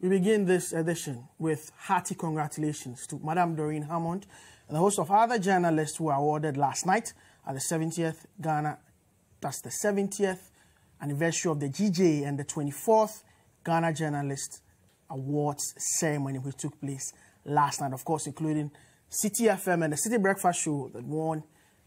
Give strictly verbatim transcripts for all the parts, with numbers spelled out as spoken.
We begin this edition with hearty congratulations to Madame Doreen Hammond and a host of other journalists who were awarded last night at the seventieth Ghana, that's the seventieth anniversary of the G J A and the twenty-fourth Ghana Journalist Awards ceremony, which took place last night, of course, including Citi F M and the Citi Breakfast Show that won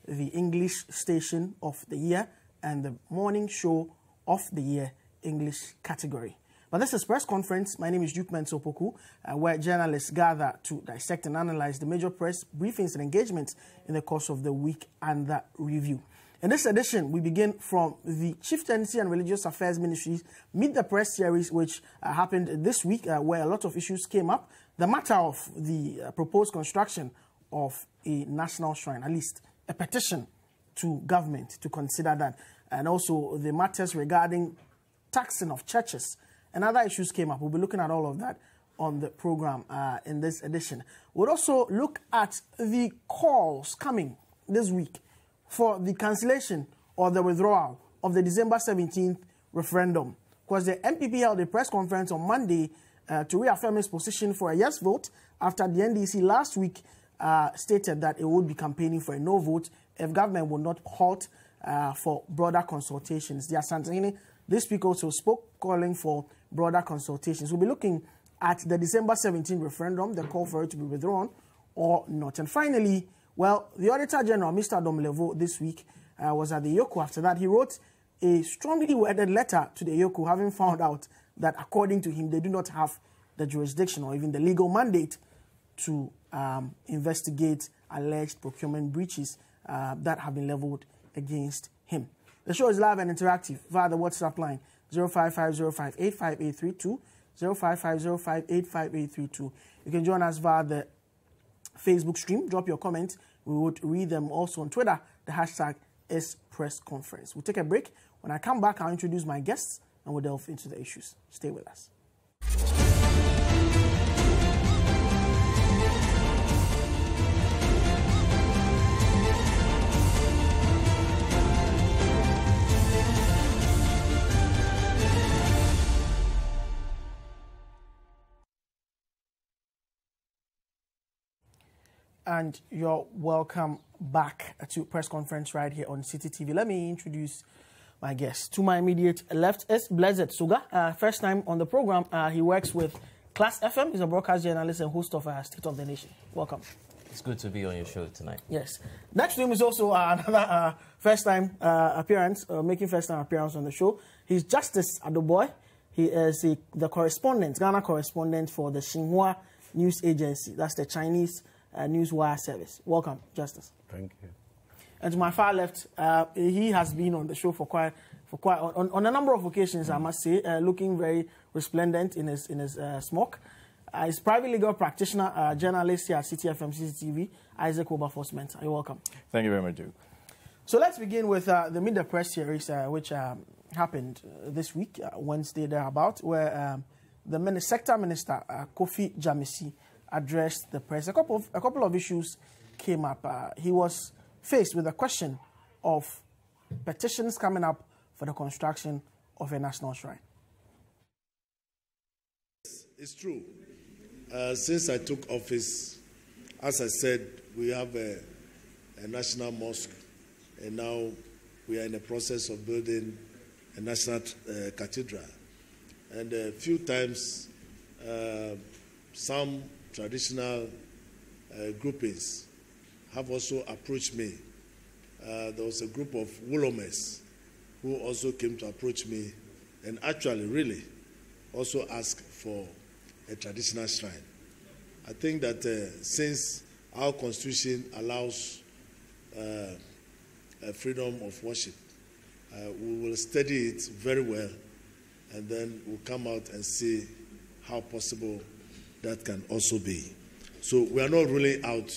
the English Station of the Year and the Morning Show of the Year English category. But this is Press Conference. My name is Duke Mensah Opoku, uh, where journalists gather to dissect and analyze the major press briefings and engagements in the course of the week under review. In this edition, we begin from the Chieftaincy and Religious Affairs Ministries Meet the Press series, which uh, happened this week, uh, where a lot of issues came up. The matter of the uh, proposed construction of a national shrine, at least a petition to government to consider that, and also the matters regarding taxing of churches, and other issues came up. We'll be looking at all of that on the program uh, in this edition. We'll also look at the calls coming this week for the cancellation or the withdrawal of the December seventeenth referendum. Because the M P P held a press conference on Monday uh, to reaffirm its position for a yes vote after the N D C last week uh, stated that it would be campaigning for a no vote if government would not halt uh, for broader consultations. The Asantehene this week also spoke calling for broader consultations. We'll be looking at the December seventeenth referendum, the call for it to be withdrawn or not. And finally, well, the Auditor General, Mister Domelevo, this week uh, was at the Yoko. After that, he wrote a strongly worded letter to the Yoko, having found out that, according to him, they do not have the jurisdiction or even the legal mandate to um, investigate alleged procurement breaches uh, that have been leveled against him. The show is live and interactive via the WhatsApp line zero five five zero five eight five eight three two, zero five five zero five eight five eight three two. You can join us via the Facebook stream. Drop your comments. We would read them. Also on Twitter, the hashtag is Press Conference. We'll take a break. When I come back, I'll introduce my guests and we'll delve into the issues. Stay with us. And you're welcome back to Press Conference right here on Citi T V. Let me introduce my guest. To my immediate left is Blessed Sogah. Uh, first time on the program, uh, he works with Class F M. He's a broadcast journalist and host of uh, State of the Nation. Welcome. It's good to be on your show tonight. Yes. Next to him is also uh, another uh, first time uh, appearance, uh, making first time appearance on the show. He's Justice Adoboy. He is the, the correspondent, Ghana correspondent for the Xinhua News Agency. That's the Chinese Uh, newswire service. Welcome, Justice. Thank you. And to my far left, uh, he has been on the show for quite, for quite on, on a number of occasions, mm. I must say, uh, looking very resplendent in his in his uh, smock. Uh, he's private legal practitioner, uh, journalist here at Citi F M, Citi T V, Isaac Oberforsman. You're welcome. Thank you very much, Duke. So let's begin with uh, the Meet the Press series, uh, which um, happened uh, this week, uh, Wednesday thereabout, where um, the mini sector minister, uh, Kofi Dzamesi, addressed the press. A couple of, a couple of issues came up. Uh, he was faced with the question of petitions coming up for the construction of a national shrine. It's true. Uh, since I took office, as I said, we have a, a national mosque, and now we are in the process of building a national uh, cathedral. And a few times, uh, some traditional uh, groupings have also approached me. Uh, there was a group of Wolomes who also came to approach me and actually really also asked for a traditional shrine. I think that uh, since our constitution allows uh, a freedom of worship, uh, we will study it very well and then we'll come out and see how possible that can also be. So we are not ruling out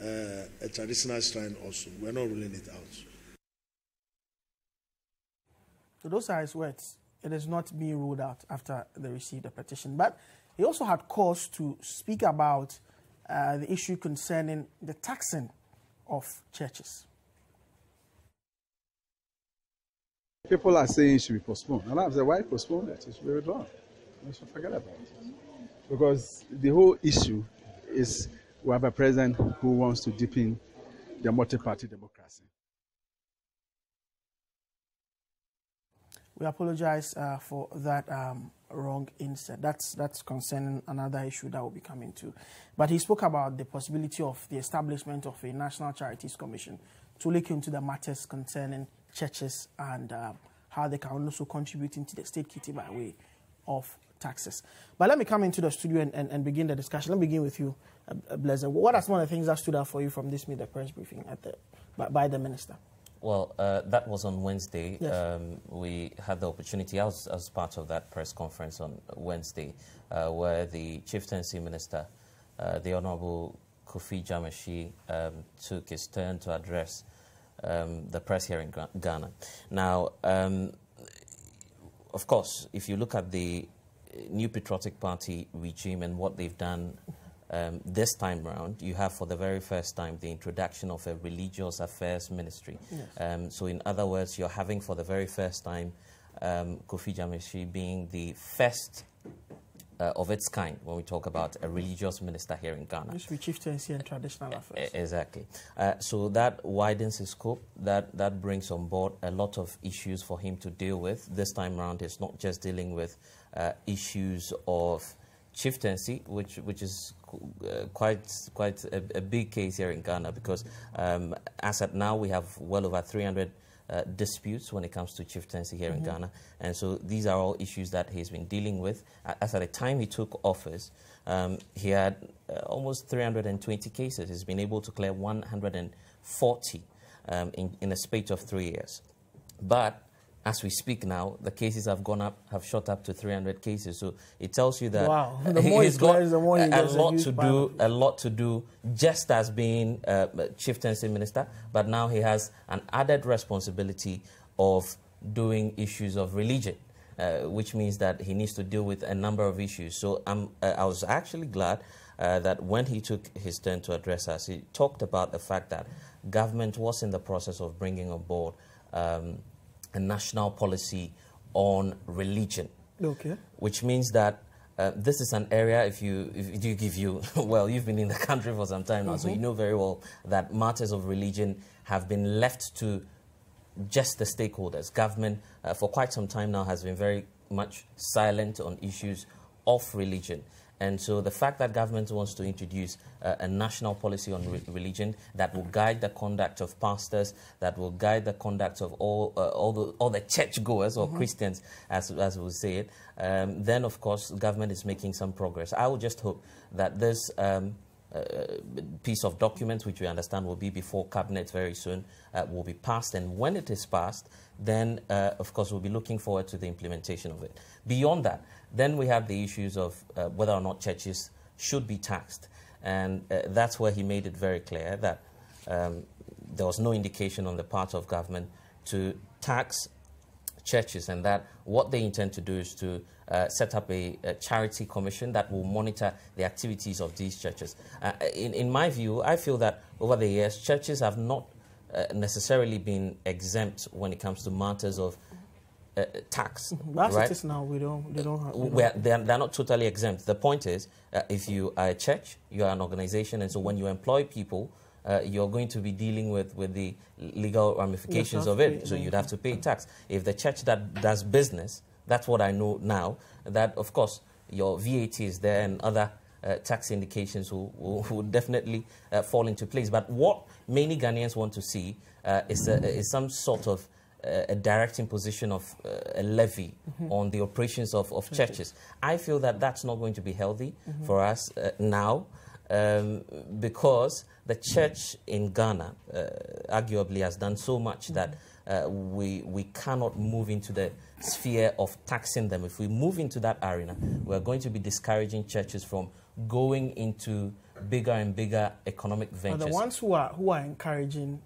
uh, a traditional shrine also. We are not ruling it out. So those are his words. It is not being ruled out after they received the petition. But he also had cause to speak about uh, the issue concerning the taxing of churches. People are saying it should be postponed. And I said, why postpone it? It should be withdrawn. We should forget about it. because the whole issue is we have a president who wants to deepen the multi-party democracy. We apologize uh, for that um, wrong insert. That's, that's concerning another issue that will be coming to. But he spoke about the possibility of the establishment of a National Charities Commission to look into the matters concerning churches and uh, how they can also contribute into the state kitty by way of taxes. But let me come into the studio and, and, and begin the discussion. Let me begin with you, uh, Blessed. What are some of the things that stood out for you from this media press briefing at the, by, by the minister? Well, uh, that was on Wednesday. Yes. Um, we had the opportunity, I was, I was part of that press conference on Wednesday, uh, where the Chieftaincy Minister, uh, the Honourable Kofi Dzamesi, um, took his turn to address um, the press here in Ghana. Now, um, of course, if you look at the New Patriotic Party regime and what they've done Um, this time round, you have for the very first time the introduction of a religious affairs ministry. Yes. Um, so in other words, you're having for the very first time um, Kofi Dzamesi being the first uh, of its kind when we talk about a religious minister here in Ghana. Which we chieftaincy and traditional affairs. Exactly. Uh, so that widens his scope. That, that brings on board a lot of issues for him to deal with. This time round, it's not just dealing with uh, issues of chieftaincy, which which is uh, quite quite a, a big case here in Ghana, because um, as at now we have well over three hundred uh, disputes when it comes to chieftaincy here mm-hmm. in Ghana, and so these are all issues that he's been dealing with. As at the time he took office, um, he had uh, almost three hundred twenty cases. He's been able to clear one hundred forty um, in in a space of three years, but as we speak now, the cases have gone up, have shot up to three hundred cases. So it tells you that wow. the more he's got the more he a lot to do, pilot. a lot to do, just as being uh, chieftaincy minister. But now he has an added responsibility of doing issues of religion, uh, which means that he needs to deal with a number of issues. So I'm, uh, I was actually glad uh, that when he took his turn to address us, he talked about the fact that government was in the process of bringing on board Um, a national policy on religion, okay. which means that uh, this is an area. If you, if you give you, well, you've been in the country for some time now, mm-hmm. so you know very well that matters of religion have been left to just the stakeholders. Government, uh, for quite some time now, has been very much silent on issues of religion. And so the fact that government wants to introduce uh, a national policy on re religion that will guide the conduct of pastors, that will guide the conduct of all uh, all, the, all the churchgoers or mm-hmm. Christians, as, as we say it, um, then, of course, government is making some progress. I would just hope that this um, uh, piece of document, which we understand will be before Cabinet very soon, uh, will be passed. And when it is passed, then, uh, of course, we'll be looking forward to the implementation of it. Beyond that, then we have the issues of uh, whether or not churches should be taxed. And uh, that's where he made it very clear that um, there was no indication on the part of government to tax churches, and that what they intend to do is to uh, set up a, a charity commission that will monitor the activities of these churches. Uh, in, in my view, I feel that over the years, churches have not uh, necessarily been exempt when it comes to matters of Uh, tax, but right? It is now. We don't. They don't have. We we are, they're, they're not totally exempt. The point is, uh, if you are a church, you are an organization, and so when you employ people, uh, you're going to be dealing with with the legal ramifications of it. Pay, so yeah. you'd have to pay tax. If the church that does business, that's what I know now. That of course your V A T is there and other uh, tax indications will, will, will definitely uh, fall into place. But what many Ghanaians want to see uh, is a, is some sort of a direct imposition of uh, a levy mm-hmm. on the operations of, of churches. I feel that that's not going to be healthy mm-hmm. for us uh, now um, because the church in Ghana uh, arguably has done so much mm-hmm. that uh, we, we cannot move into the sphere of taxing them. If we move into that arena, we're going to be discouraging churches from going into bigger and bigger economic ventures. But the ones who are, who are encouraging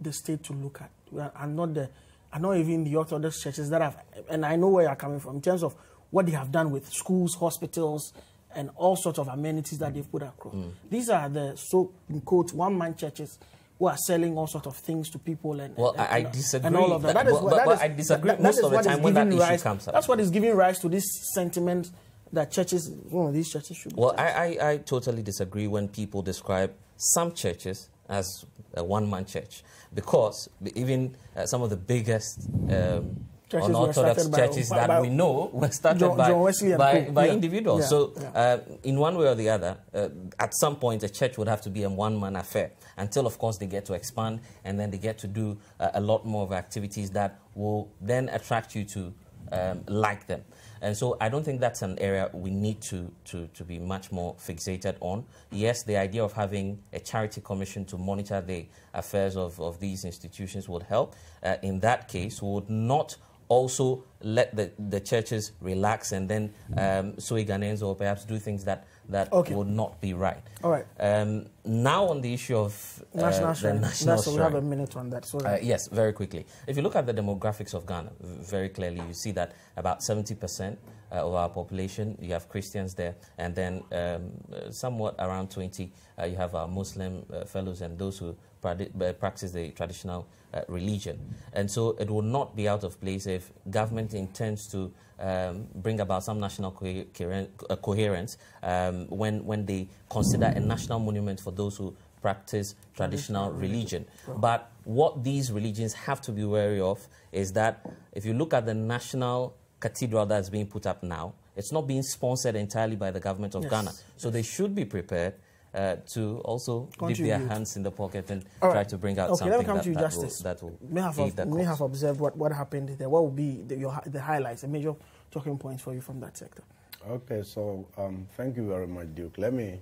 the state to look at and not the, and not even the Orthodox churches that have, and I know where you're coming from in terms of what they have done with schools, hospitals, and all sorts of amenities that they've put across. Mm. These are the so in quote one-man churches who are selling all sorts of things to people and well, and, I, and, I disagree. And all of that. That is but, what, that but, but is, I disagree that, most that of the time when that issue rise, comes up. That's what is giving rise to this sentiment that churches, one of these churches should be. Well, I, I, I totally disagree when people describe some churches as a one-man church, because even uh, some of the biggest um, unorthodox churches by, that by, we know were started John, by, John by, by yeah. individuals. Yeah. So yeah. Uh, in one way or the other, uh, at some point, a church would have to be a one-man affair until, of course, they get to expand, and then they get to do uh, a lot more of activities that will then attract you to um, like them. And so I don't think that's an area we need to, to, to be much more fixated on. Yes, the idea of having a charity commission to monitor the affairs of, of these institutions would help. Uh, in that case, we would not also let the, the churches relax and then um, sui Ghanaians or perhaps do things that, that okay. would not be right. All right. Um, now on the issue of uh, national shrine. National shrine. We have a minute on that. Uh, yes, very quickly. If you look at the demographics of Ghana, very clearly you see that about seventy percent uh, of our population, you have Christians there, and then um, somewhat around twenty, uh, you have our Muslim uh, fellows and those who practice the traditional uh, religion. And so it will not be out of place if government intends to um, bring about some national co co coherence um, when, when they consider a national monument for those who practice traditional religion. But what these religions have to be wary of is that if you look at the national cathedral that's being put up now, it's not being sponsored entirely by the government of yes. Ghana. So yes. they should be prepared Uh, to also contribute. Dip their hands in the pocket and right. try to bring out okay, something let me come that, to you, that, Justice. Will, that will may have, of, may have observed what, what happened there. What will be the, your, the highlights, the major talking points for you from that sector? Okay, so um, thank you very much, Duke. Let me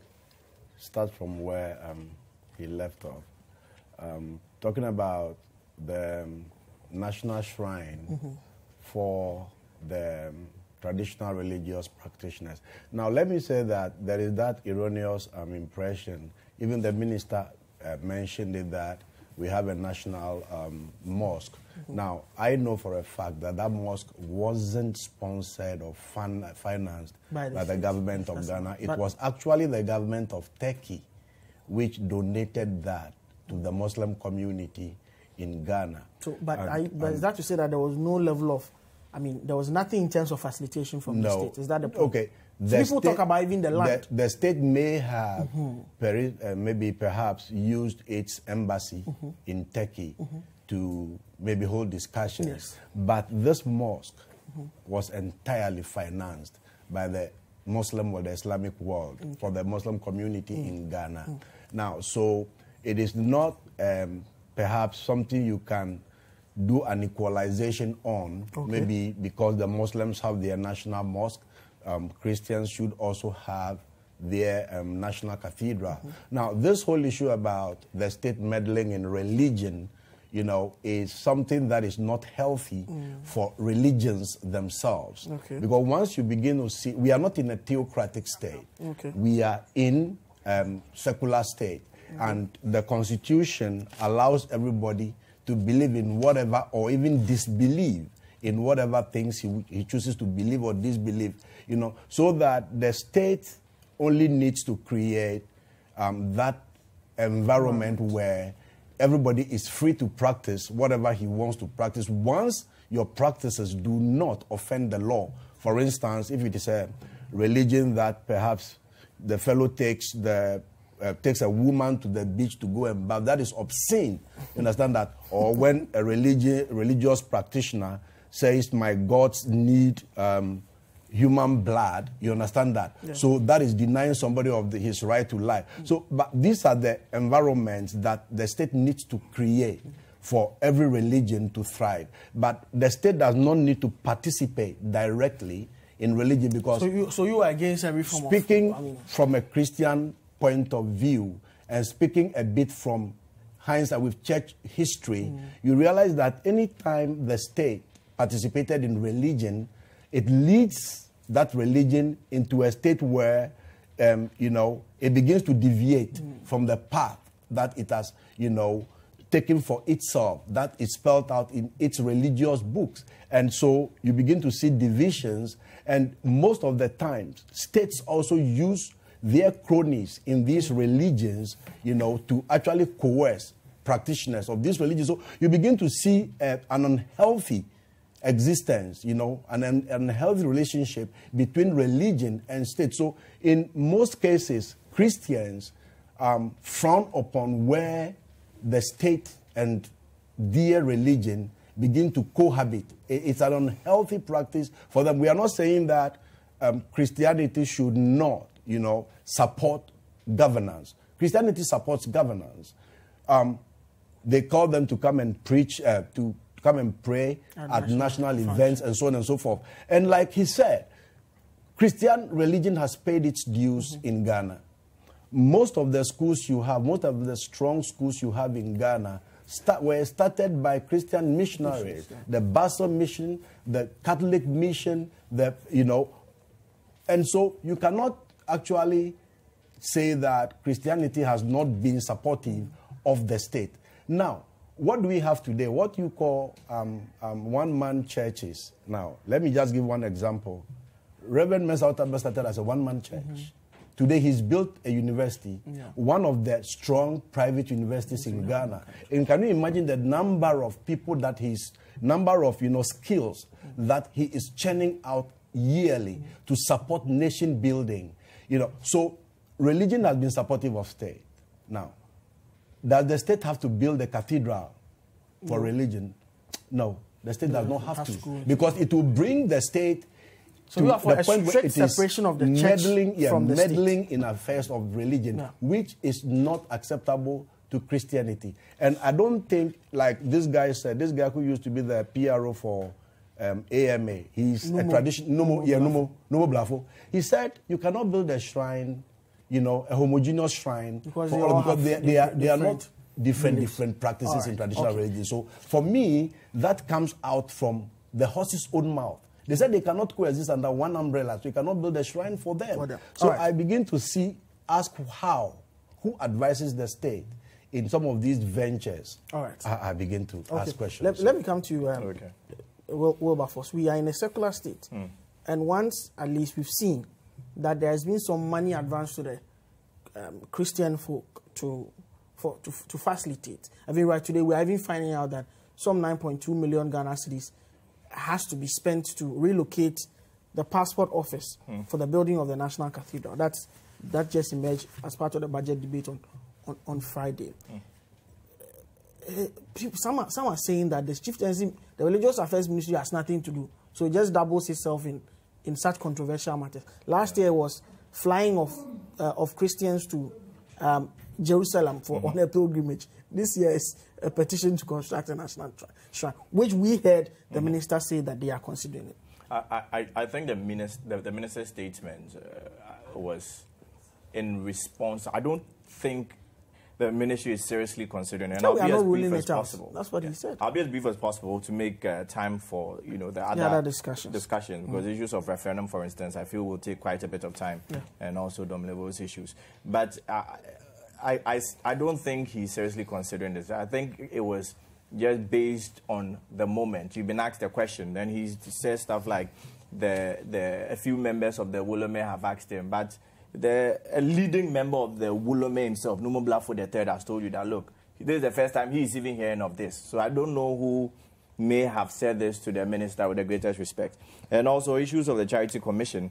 start from where um, he left off. Um, talking about the um, National Shrine mm-hmm. for the um, traditional religious practitioners. Now, let me say that there is that erroneous um, impression. Even the minister uh, mentioned it, that we have a national um, mosque. Mm-hmm. Now, I know for a fact that that mosque wasn't sponsored or fund, financed by the, by the government of That's Ghana. It was actually the government of Turkey which donated that to the Muslim community in Ghana. So, but, and, I, but is that to say that there was no level of, I mean, there was nothing in terms of facilitation from no. the state. Is that the point? Okay. The People state, talk about even the land. The, the state may have, mm-hmm. peri uh, maybe perhaps, used its embassy mm-hmm. in Turkey mm-hmm. to maybe hold discussions. Yes. But this mosque mm-hmm. was entirely financed by the Muslim or the Islamic world mm-hmm. for the Muslim community mm-hmm. in Ghana. Mm-hmm. Now, so it is not um, perhaps something you can do an equalization on, okay. maybe because the Muslims have their national mosque, um, Christians should also have their um, national cathedral. Mm-hmm. Now, this whole issue about the state meddling in religion, you know, is something that is not healthy mm. for religions themselves. Okay. Because once you begin to see, we are not in a theocratic state. Okay. We are in a um, secular state. Okay. And the Constitution allows everybody to believe in whatever, or even disbelieve in whatever things he, he chooses to believe or disbelieve, you know, so that the state only needs to create um, that environment right. where everybody is free to practice whatever he wants to practice, once your practices do not offend the law. For instance, if it is a religion that perhaps the fellow takes the Uh, takes a woman to the beach to go and bath, that is obscene. You understand that? Or when a religi religious practitioner says, my gods need um, human blood, you understand that? Yeah. So that is denying somebody of the, his right to life. Mm. So but these are the environments that the state needs to create for every religion to thrive. But the state does not need to participate directly in religion, because... So you, so you are against every form of... Speaking I mean, from a Christian point of view, and speaking a bit from hindsight with church history, mm. you realize that any time the state participated in religion, it leads that religion into a state where, um, you know, it begins to deviate mm. from the path that it has, you know, taken for itself, that is spelled out in its religious books. And so you begin to see divisions, and most of the times, states also use their cronies in these religions, you know, to actually coerce practitioners of these religions. So you begin to see uh, an unhealthy existence, you know, and an unhealthy relationship between religion and state. So in most cases, Christians um, frown upon where the state and their religion begin to cohabit. It's an unhealthy practice for them. We are not saying that um, Christianity should not, you know, support governance. Christianity supports governance. Um, they call them to come and preach, uh, to come and pray Our at national, national events and so on and so forth. And like he said, Christian religion has paid its dues mm-hmm. in Ghana. Most of the schools you have, most of the strong schools you have in Ghana start, were started by Christian missionaries. The Basel mission, the Catholic mission, the, you know. And so you cannot actually say that Christianity has not been supportive of the state. Now, what do we have today? What you call um, um, one-man churches. Now, let me just give one example. Reverend Mensah Opoku started as a one-man church. Mm-hmm. Today, he's built a university, yeah. one of the strong private universities mm-hmm. in Ghana. And can you imagine the number of people that he's, number of you know skills mm-hmm. that he is churning out yearly mm-hmm. to support nation building? You know, so religion has been supportive of state. Now, does the state have to build a cathedral for no. religion? No, the state does no, not have to, to, because it will bring the state so to we are for the a point where it separation is of the meddling, yeah, from the meddling state. in affairs of religion, no. which is not acceptable to Christianity. And I don't think, like this guy said, this guy who used to be the P R O for um, A M A, he's Numo. a tradition, Numo, Numo yeah, Numo, Numo Blafo. He said, you cannot build a shrine, you know, a homogeneous shrine, because for, they, because they, they, are, they are not different, different practices right. in traditional okay. religion. So for me, that comes out from the horse's own mouth. They said they cannot coexist under one umbrella, so you cannot build a shrine for them. For them. So right. I begin to see, ask how, who advises the state in some of these ventures? All right. I, I begin to okay. ask questions. Let, so. let me come to you, um, okay. Wilberforce. We are in a secular state, mm. and once at least we've seen that there has been some money advanced to the um, Christian folk to, for, to, to facilitate. I mean, right today, we are even finding out that some nine point two million Ghana cedis has to be spent to relocate the passport office hmm. for the building of the National Cathedral. That's, that just emerged as part of the budget debate on, on, on Friday. Hmm. Uh, people, some, are, some are saying that the chieftaincy, the Religious Affairs Ministry has nothing to do. So it just doubles itself in in such controversial matters. Last year was flying of, uh, of Christians to um, Jerusalem for, mm-hmm. on a pilgrimage. This year is a petition to construct a national shrine, which we heard the mm-hmm. minister say that they are considering it. I, I, I think the, minister, the, the minister's statement uh, was in response. I don't think the ministry is seriously considering it. No, and I'll be as brief as possible. That's what yeah. he said. I'll be as brief as possible to make uh, time for, you know, the other, yeah, other discussions. discussions because mm. issues of referendum, for instance, I feel will take quite a bit of time, yeah. and also Domelevo's issues. But uh, I, I, I don't think he's seriously considering this. I think it was just based on the moment. You've been asked a question, then he says stuff like the the a few members of the Wolome have asked him, but The a leading member of the Wolome himself, Numo Blafo the third, has told you that, look, this is the first time he is even hearing of this. So I don't know who may have said this to the minister, with the greatest respect. And also issues of the Charity Commission.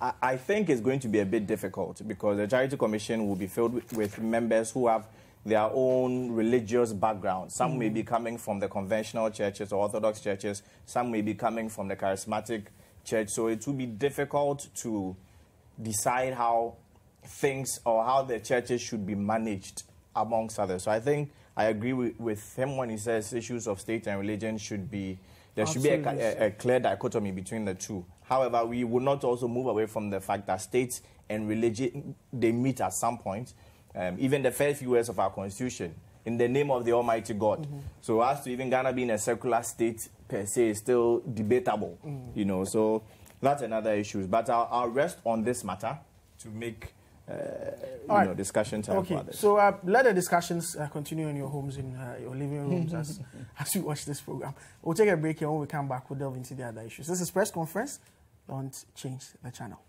I, I think it's going to be a bit difficult because the Charity Commission will be filled with, with members who have their own religious background. Some mm-hmm. may be coming from the conventional churches or Orthodox churches. Some may be coming from the charismatic church. So it will be difficult to decide how things or how the churches should be managed amongst others. So I think I agree with, with him when he says issues of state and religion should be, there Absolutely. should be a, a, a clear dichotomy between the two. However, we will not also move away from the fact that state and religion, they meet at some point. Um, even the first few words of our constitution, in the name of the Almighty God. Mm-hmm. So as to even Ghana being a secular state per se is still debatable, mm. you know, so that's another issue, but I'll, I'll rest on this matter to make uh, you right. know, discussion time okay. for others. So uh, let the discussions uh, continue in your homes, in uh, your living rooms as, as you watch this program. We'll take a break here. When we come back, we'll delve into the other issues. This is Press Conference. Don't change the channel.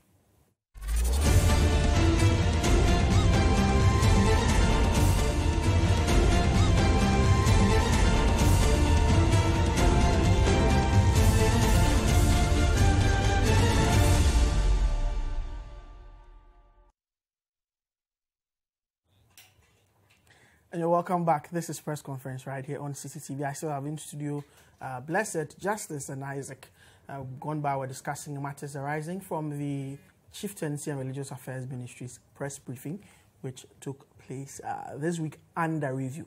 And you're welcome back. This is Press Conference right here on Citi T V. I still have in studio uh, Blessed, Justice, and Isaac uh, Oberforsman. We're discussing matters arising from the Chieftaincy and Religious Affairs Ministries press briefing, which took place uh, this week under review.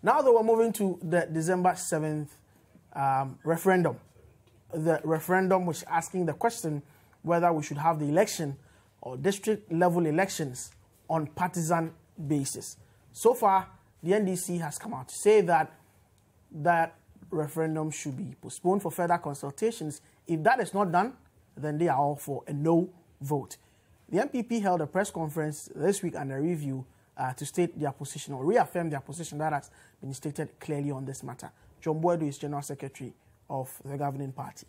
Now that we're moving to the December seventh um, referendum, the referendum which asking the question whether we should have the election or district-level elections on partisan basis. So far, the N D C has come out to say that that referendum should be postponed for further consultations. If that is not done, then they are all for a no vote. The M P P held a press conference this week under review uh, to state their position or reaffirm their position that has been stated clearly on this matter. John Boadu is General Secretary of the governing party.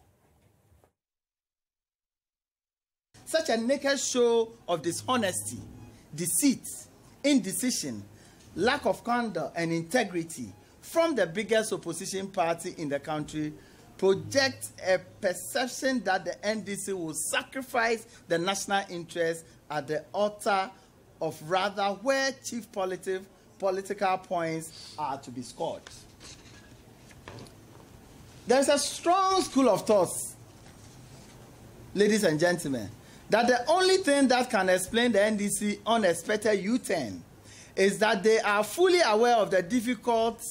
Such a naked show of dishonesty, deceit, indecision, lack of conduct and integrity from the biggest opposition party in the country projects a perception that the N D C will sacrifice the national interest at the altar of rather where chief politi political points are to be scored. There is a strong school of thought, ladies and gentlemen, that the only thing that can explain the N D C unexpected U-turn is that they are fully aware of the difficult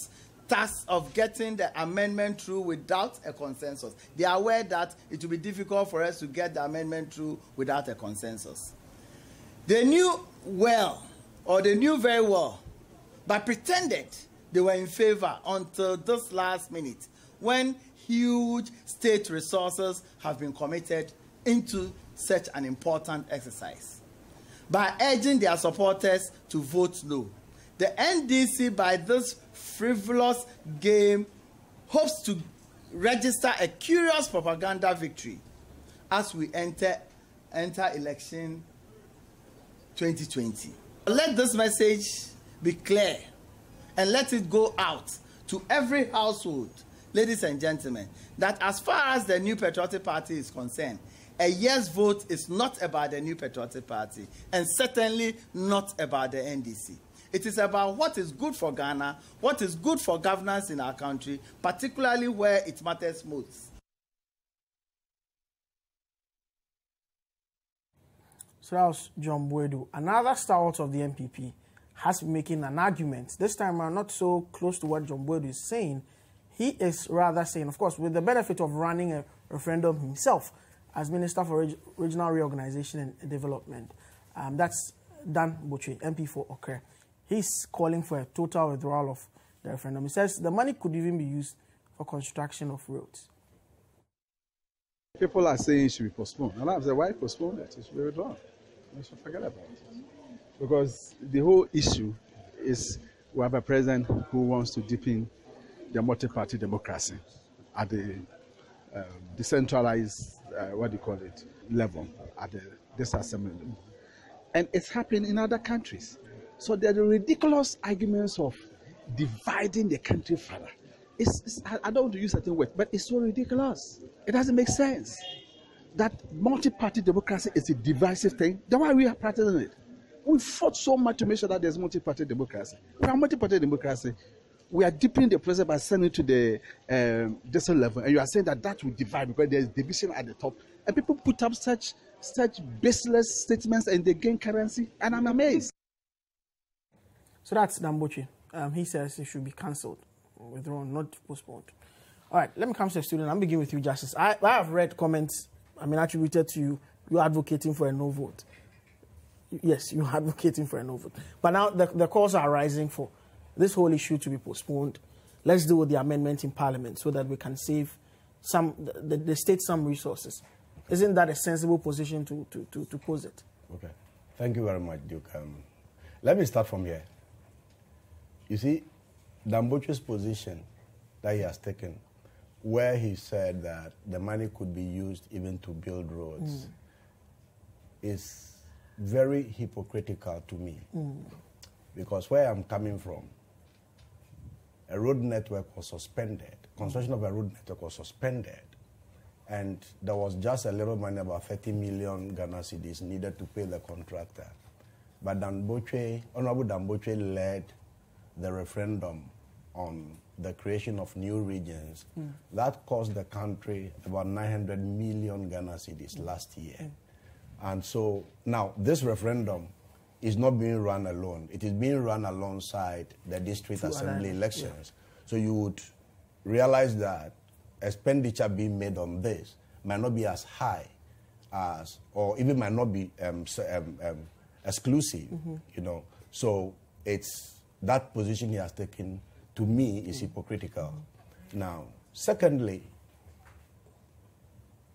task of getting the amendment through without a consensus. They are aware that it will be difficult for us to get the amendment through without a consensus. They knew well, or they knew very well, but pretended they were in favor until this last minute, when huge state resources have been committed into such an important exercise. By urging their supporters to vote no, the N D C, by this frivolous game, hopes to register a curious propaganda victory as we enter, enter election twenty twenty. Let this message be clear and let it go out to every household, ladies and gentlemen, that as far as the New Patriotic Party is concerned, a yes vote is not about the New Patriotic Party and certainly not about the N D C. It is about what is good for Ghana, what is good for governance in our country, particularly where it matters most. So that was John Boadu. Another stalwart of the M P P has been making an argument. This time I'm not so close to what John Boadu is saying. He is rather saying, of course, with the benefit of running a referendum himself, as Minister for Regional Reorganization and Development. Um, that's Dan Boche, M P for Okra. He's calling for a total withdrawal of the referendum. He says the money could even be used for construction of roads. People are saying it should be postponed. And I've said, why postpone it? It should be withdrawn. We should forget about it. Because the whole issue is we have a president who wants to deepen the multi-party democracy at the um, decentralized Uh, what do you call it, level at the disassembly. And it's happened in other countries. So there are the ridiculous arguments of dividing the country further. It's, it's, I don't want to use certain words, but it's so ridiculous. It doesn't make sense. That multi-party democracy is a divisive thing. That's why we are practicing it. We fought so much to make sure that there's multi-party democracy. For multi-party democracy, we are deepening the process by sending it to the um, decent level, and you are saying that that will divide because there is division at the top. And people put up such such baseless statements, and they gain currency. And I'm amazed. So that's Dan Boche. Um, he says it should be cancelled, withdrawn, not postponed. All right, let me come to the student. I'm begin with you, Justice. I, I have read comments. I mean, attributed to you. You are advocating for a no vote. Yes, you are advocating for a no vote. But now the, the calls are rising for this whole issue to be postponed. Let's deal with the amendment in Parliament so that we can save some, the, the state some resources. Isn't that a sensible position to, to, to, to pose it? Okay. Thank you very much, Duke. Um, let me start from here. You see, Dan Boche's position that he has taken, where he said that the money could be used even to build roads, mm. is very hypocritical to me. Mm. Because where I'm coming from, a road network was suspended. Construction of a road network was suspended. And there was just a little money, about thirty million Ghana cedis needed to pay the contractor. But Dan Boche, Honorable Dan Boche led the referendum on the creation of new regions, mm. that cost the country about nine hundred million Ghana cedis mm. last year. Mm. And so now this referendum is not being run alone. It is being run alongside the district Two assembly islands. elections. Yeah. So you would realize that expenditure being made on this might not be as high as, or even might not be um, um, um, exclusive, mm-hmm. you know. So it's that position he has taken, to me, is hypocritical. Mm-hmm. Now, secondly,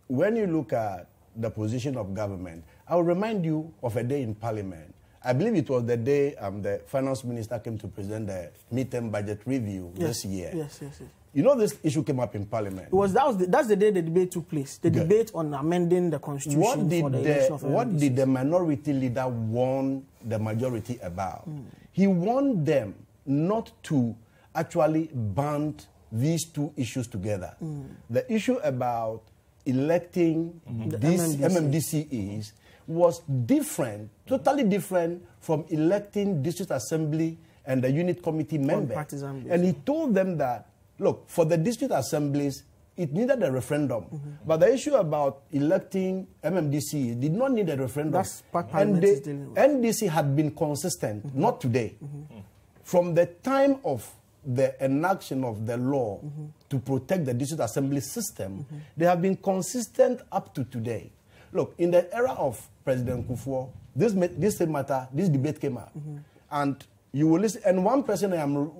when you look at the position of government, I will remind you of a day in Parliament. I believe it was the day um, the finance minister came to present the midterm budget review yes. this year. Yes, yes, yes. You know, this issue came up in Parliament. It was that was the, that's the day the debate took place. The Good. debate on amending the constitution what did for the, the election of What M M D C. Did the minority leader warn the majority about? Mm. He warned them not to actually band these two issues together. Mm. The issue about electing mm-hmm. this M M D C Es was different, totally different from electing district assembly and the unit committee members. And he told them that, look, for the district assemblies, it needed a referendum. Mm-hmm. But the issue about electing M M D C did not need a referendum. That's part and the N D C had been consistent, mm-hmm. not today. Mm-hmm. From the time of the enaction of the law mm-hmm. to protect the district assembly system, mm-hmm. they have been consistent up to today. Look, in the era of President Kufuor, this this matter, this debate came up, mm-hmm. and you will listen. And one person I am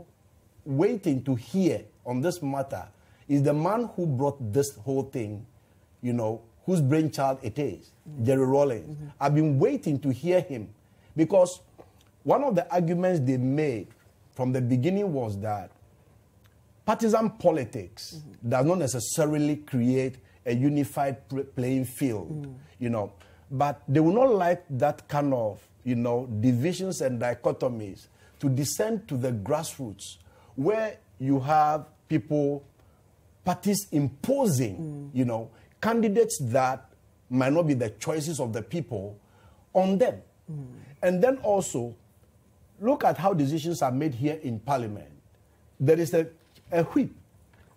waiting to hear on this matter is the man who brought this whole thing, you know, whose brainchild it is, mm-hmm. Jerry Rawlings. Mm-hmm. I've been waiting to hear him, because one of the arguments they made from the beginning was that partisan politics mm-hmm. does not necessarily create a unified playing field, mm. you know. But they will not like that kind of, you know, divisions and dichotomies to descend to the grassroots, where you have people, parties imposing, mm. you know, candidates that might not be the choices of the people on them. Mm. And then also, look at how decisions are made here in Parliament. There is a, a whip.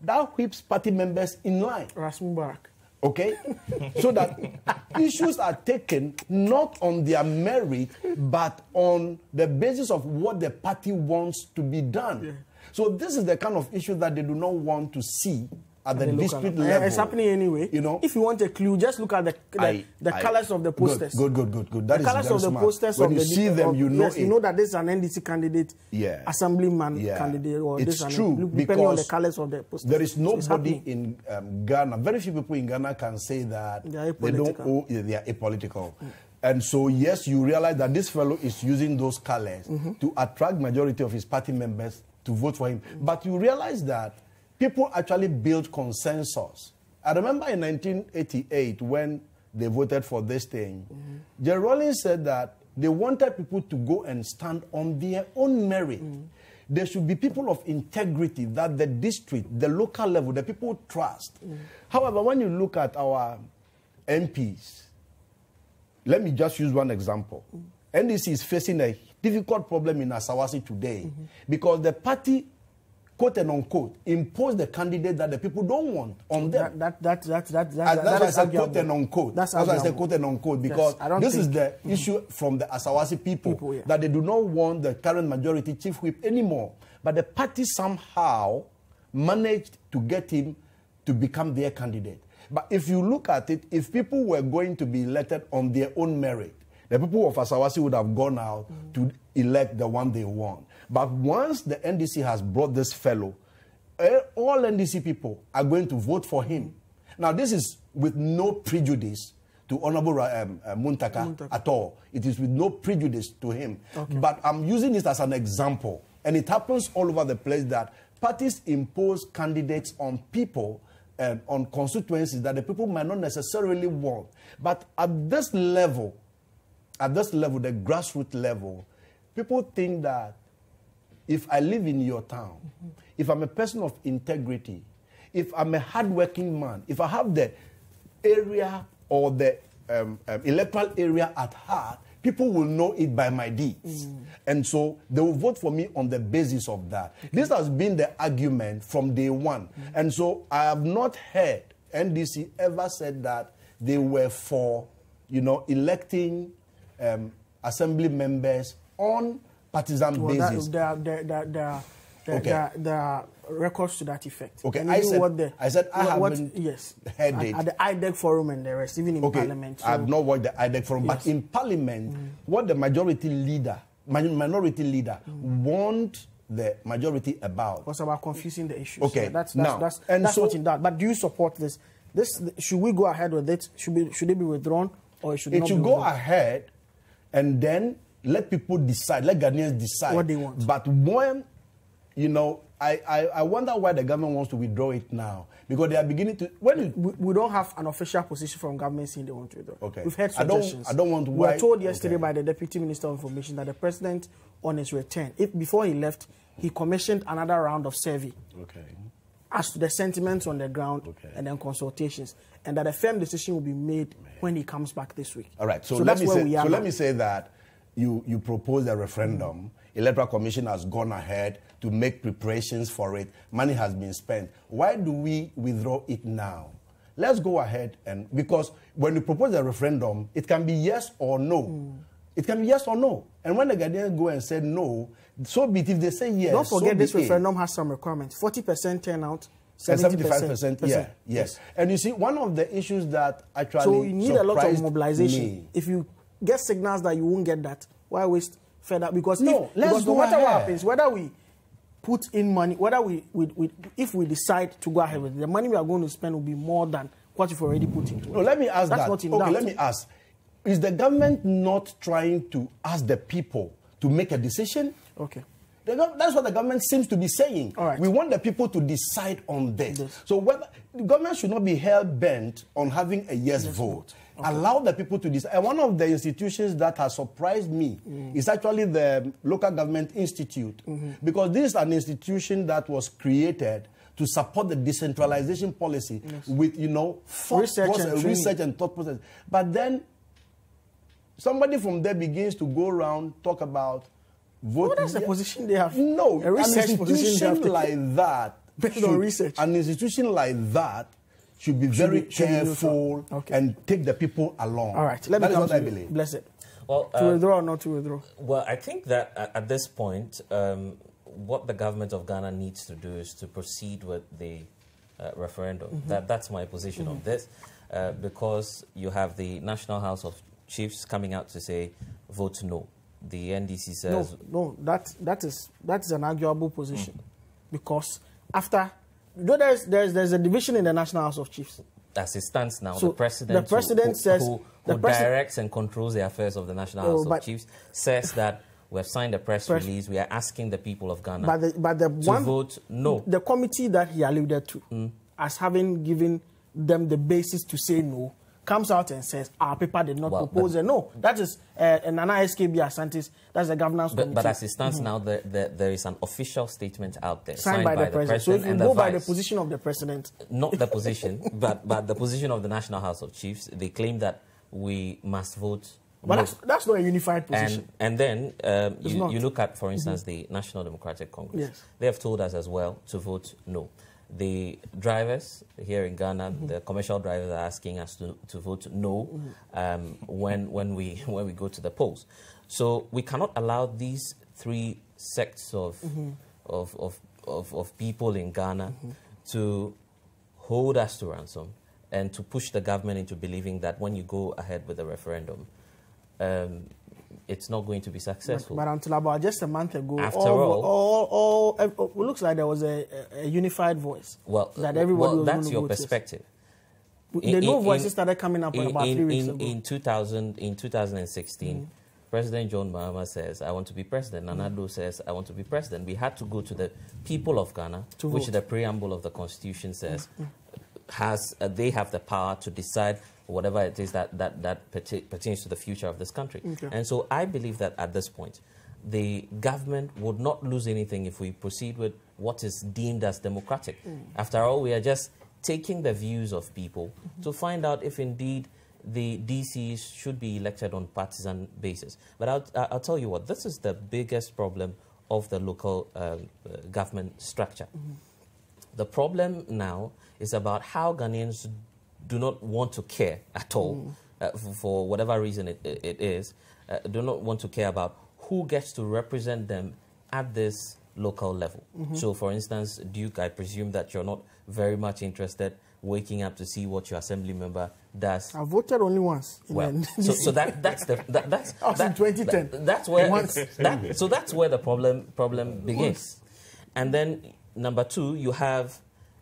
That whips party members in line. Okay? So that issues are taken not on their merit, but on the basis of what the party wants to be done. Yeah. So this is the kind of issue that they do not want to see at the district level. It's happening anyway. You know, if you want a clue, just look at the the, I, the I, colors of the posters. Good, good, good, good. That the is colors of the smart. posters. When of you the see them, of, you know yes, it. You know that this is an N D C candidate, yeah. assemblyman yeah. candidate, or it's this true an, depending on the colors of the posters. There is nobody so in um, Ghana. Very few people in Ghana can say that they, they don't owe. They are apolitical. Mm. And so, yes, you realize that this fellow is using those colors mm-hmm. to attract majority of his party members to vote for him. Mm-hmm. But you realize that people actually build consensus. I remember in nineteen eighty-eight, when they voted for this thing, mm-hmm. Jerry Rawlings said that they wanted people to go and stand on their own merit. Mm-hmm. There should be people of integrity that the district, the local level, the people trust. Mm-hmm. However, when you look at our M Ps, let me just use one example. Mm-hmm. N D C is facing a difficult problem in Asawasi today mm-hmm. because the party, quote and unquote, impose the candidate that the people don't want on them. That, that, that, that, that, that, that's why I said quote and unquote. That's why I said quote and unquote, because yes, this is the mm-hmm. issue from the Asawasi people, people yeah. that they do not want the current majority chief whip anymore. But the party somehow managed to get him to become their candidate. But if you look at it, if people were going to be elected on their own merit, the people of Asawasi would have gone out mm-hmm. to elect the one they want. But once the N D C has brought this fellow, all N D C people are going to vote for him. Mm-hmm. Now, this is with no prejudice to Honorable um, uh, Muntaka, Muntaka at all. It is with no prejudice to him. Okay. But I'm using this as an example. And it happens all over the place that parties impose candidates on people and on constituencies that the people might not necessarily want. But at this level, at this level, the grassroots level, people think that if I live in your town, mm-hmm. if I'm a person of integrity, if I'm a hardworking man, if I have the area or the um, um, electoral area at heart, people will know it by my deeds. Mm. And so they will vote for me on the basis of that. Okay. This has been the argument from day one. Mm. And so I have not heard N D C ever said that they were for, you know, electing um, assembly members on partisan well, basis. That, the, the, the, the, okay. the, the records to that effect. Okay, I said, what the, I said I what, haven't what, yes, heard at, it. At the I D E C forum and the rest, even in okay. Parliament. So. I have not watched the I D E C forum, yes. but in Parliament, mm. what the majority leader, minority leader, mm. want the majority about. Was about confusing the issues. Okay, so that's, that's, now, that's, that's, and that's so, what in that. But do you support this? This should we go ahead with it? Should be should it be withdrawn or it should it not should be withdrawn? Go ahead, and then let people decide. Let Ghanaians decide what they want. But when you know. I, I, I wonder why the government wants to withdraw it now. Because they are beginning to... When it, we, we don't have an official position from government saying they want to withdraw. Okay. We've heard suggestions. I don't, I don't want... Why, we were told yesterday okay. by the Deputy Minister of Information that the President, on his return, if, before he left, he commissioned another round of survey okay. as to the sentiments on the ground okay. and then consultations. And that a firm decision will be made Man. when he comes back this week. All right. So, so let, me say, so let me say that you, you proposed a referendum. Mm-hmm. Electoral Commission has gone ahead to make preparations for it. Money has been spent. Why do we withdraw it now? Let's go ahead and... Because when you propose a referendum, it can be yes or no. Mm. It can be yes or no. And when the Ghanaians go and say no, so be it. If they say yes, don't forget so this it. referendum has some requirements. forty percent turnout, seventy-five percent. Yeah, yes. yes. And you see, one of the issues that actually So you need a lot of mobilization. Me. If you get signals that you won't get that, why waste further? Because no, if, let's because go no matter ahead. what happens, whether we... put in money, whether we, we, we, if we decide to go ahead with it, the money we are going to spend will be more than what you've already put into it. No, let me ask That's that. Not in okay, doubt. Let me ask. Is the government not trying to ask the people to make a decision? Okay. That's what the government seems to be saying. All right. We want the people to decide on this. Yes. So whether, the government should not be hell-bent on having a yes, yes vote. Okay. Allow the people to decide. And one of the institutions that has surprised me mm. is actually the Local Government Institute. Mm-hmm. Because this is an institution that was created to support the decentralization policy yes. with, you know, research, process, and research and thought process. But then somebody from there begins to go around, talk about voting. Well, that's the position they have. No, a research an institution like that, based on research. An institution like that should be very should be, should careful be okay. and take the people along. All right, let that me is what I believe. Bless it. Well, to uh, withdraw or not to withdraw? Well, I think that at this point, um, what the government of Ghana needs to do is to proceed with the uh, referendum. Mm-hmm. That that's my position mm-hmm. on this, uh, because you have the National House of Chiefs coming out to say, vote no. The N D C says no. No, that that is that is an arguable position, mm-hmm. because after. Though there's, there's, there's a division in the National House of Chiefs. As it stands now, so the president, the president who, says, who, who the presi directs and controls the affairs of the National House oh, of Chiefs says that we have signed a press release. We are asking the people of Ghana but the, but the to one, vote no. The committee that he alluded to mm. as having given them the basis to say no comes out and says, our paper did not well, propose a no. That is uh, Nana S K B Asantis, that's the governance but, committee. But as it stands mm-hmm. now, the, the, there is an official statement out there. Signed, signed by, by the president. So if you go by the position of the president. Not the position, but, but the position of the National House of Chiefs, they claim that we must vote But no. that's, that's not a unified position. And, and then um, you, you look at, for instance, mm-hmm. the National Democratic Congress. Yes. They have told us as well to vote no. The drivers here in Ghana, mm-hmm. the commercial drivers are asking us to, to vote no mm-hmm. um, when, when, we, when we go to the polls. So we cannot allow these three sects of, mm-hmm. of, of, of, of people in Ghana mm-hmm. to hold us to ransom and to push the government into believing that when you go ahead with the referendum, um, it's not going to be successful. But, but until about just a month ago, after all, all, all, all, all, it looks like there was a, a unified voice. Well, that everybody well, was that's your perspective. In, the new voices in, started coming up in, about in, three weeks in, ago. In two thousand, in twenty sixteen, mm-hmm. President John Mahama says, "I want to be president." Nana Addo mm-hmm. says, "I want to be president." We had to go to the people of Ghana, to which vote. The preamble of the Constitution says mm-hmm. has uh, they have the power to decide. Whatever it is that, that, that pertains to the future of this country. Okay. And so I believe that at this point, the government would not lose anything if we proceed with what is deemed as democratic. Mm. After all, we are just taking the views of people mm-hmm. to find out if indeed the D Cs should be elected on partisan basis. But I'll, I'll tell you what, this is the biggest problem of the local uh, government structure. Mm-hmm. The problem now is about how Ghanaians do not want to care at all, mm. uh, for whatever reason it, it, it is, uh, do not want to care about who gets to represent them at this local level. Mm-hmm. So, for instance, Duke, I presume that you're not very much interested waking up to see what your assembly member does. I voted only once. In well, so, so that that's the that, that's that, in twenty ten. That, that's where that, so that's where the problem problem begins. Once. And then number two, you have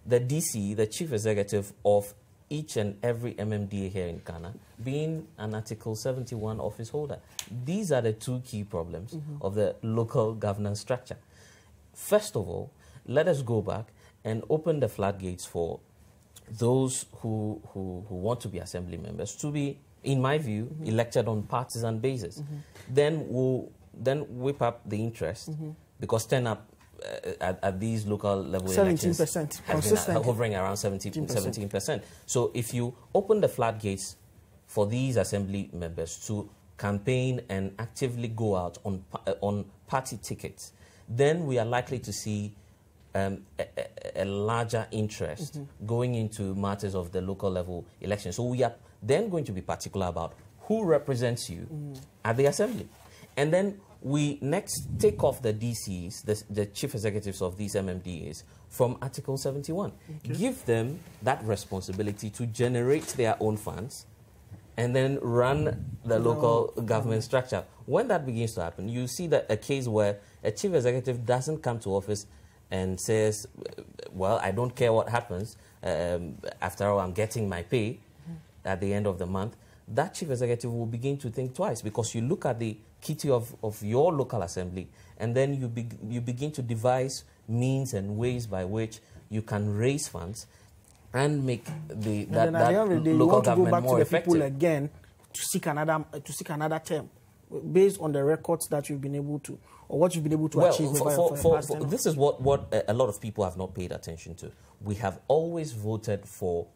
the D C, the chief executive of each and every M M D A here in Ghana, being an Article seventy-one office holder. These are the two key problems mm-hmm. of the local governance structure. First of all, let us go back and open the floodgates for those who, who, who want to be assembly members to be, in my view, mm-hmm. elected on partisan basis. Mm-hmm. Then we'll then whip up the interest mm-hmm. because turn up uh, at, at these local level elections has been hovering around seventeen percent. So if you open the floodgates for these assembly members to campaign and actively go out on, on party tickets, then we are likely to see um, a, a larger interest mm-hmm. going into matters of the local level election. So we are then going to be particular about who represents you mm. at the assembly. And then we next take off the D Cs, the, the chief executives of these M M D As, from Article seventy-one. Okay. Give them that responsibility to generate their own funds and then run the local no. government structure. When that begins to happen, you see that a case where a chief executive doesn't come to office and says, well, I don't care what happens. Um, after all, I'm getting my pay at the end of the month. That chief executive will begin to think twice, because you look at the kitty of, of your local assembly, and then you, be, you begin to devise means and ways by which you can raise funds and make the, that, and that the day, local government more effective. You want to go back to the effective. people again to seek another, to seek another term, based on the records that you've been able to, or what you've been able to well, achieve. For, for, for, for, for, this is what, what a lot of people have not paid attention to. We have always voted for